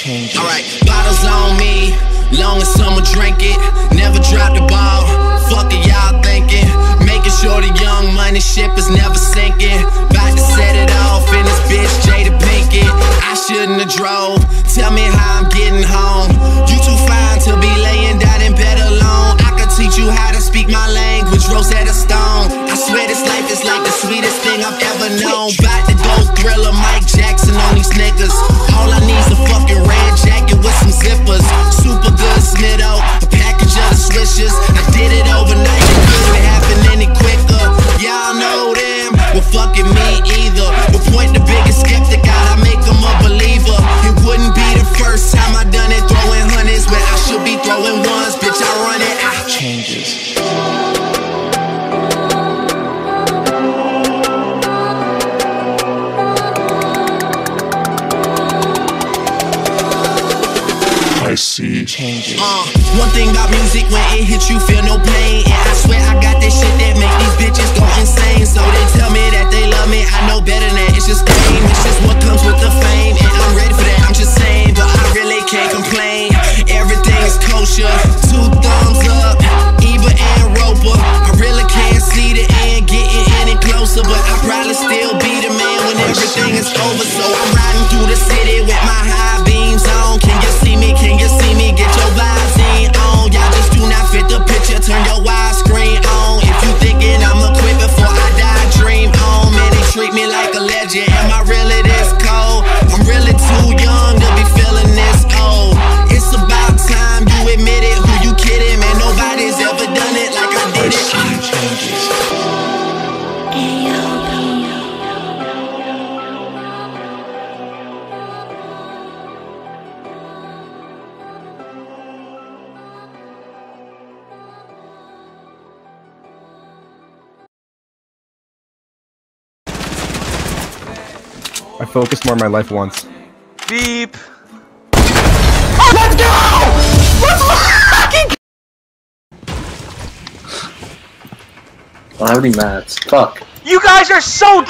change it. Alright, bottles on me, long as someone drink it. Never drop the ball, fuck it, y'all thinking. Making sure the Young Money ship is never sinking. About to set it off in this bitch, Jada Pinkett. I shouldn't have drove, tell me how I'm getting home. You too fine to be laying down in bed alone. I could teach you how to speak my language, Rosetta Stone. I swear this life is like the sweetest thing I've ever known. About to go thriller, Mike Jackson on these niggas. All I need's a fucking red jacket with some zippers. Super good Snitto, a package of the swishers. I did it overnight, it couldn't happen any quicker. Y'all know them, well fucking me either. But point the biggest skeptic out, I make them a believer. It wouldn't be the first time I done it, throwing hundreds when I should be throwing ones. Bitch, I run it, I changes. I see changes. One thing about music, when it hits you, feel no pain. And I swear I got this shit that make these bitches go insane. So they tell me that they love me, I know better than that. It's just game, it's just what comes with the fame. And I'm ready for that, I'm just saying. But I really can't complain, everything is kosher. Two thumbs up, Eva and Roper. I really can't see the end getting any closer. But I probably still be the man when everything is over. So I'm riding through the city with my high beams on. Can you see me? Get your vibes in on. Y'all just do not fit the picture. Turn your widescreen on. If you thinking I'ma quit before I die, dream on. Man, they treat me like a legend. Am I really this cold? I'm really too young to be feeling this old. It's about time you admit it. Who you kidding? Man, nobody's ever done it like I did it. I focused more on my life once. Beep! Oh, let's go! Let's fucking go! I'm already mad. Fuck. You guys are so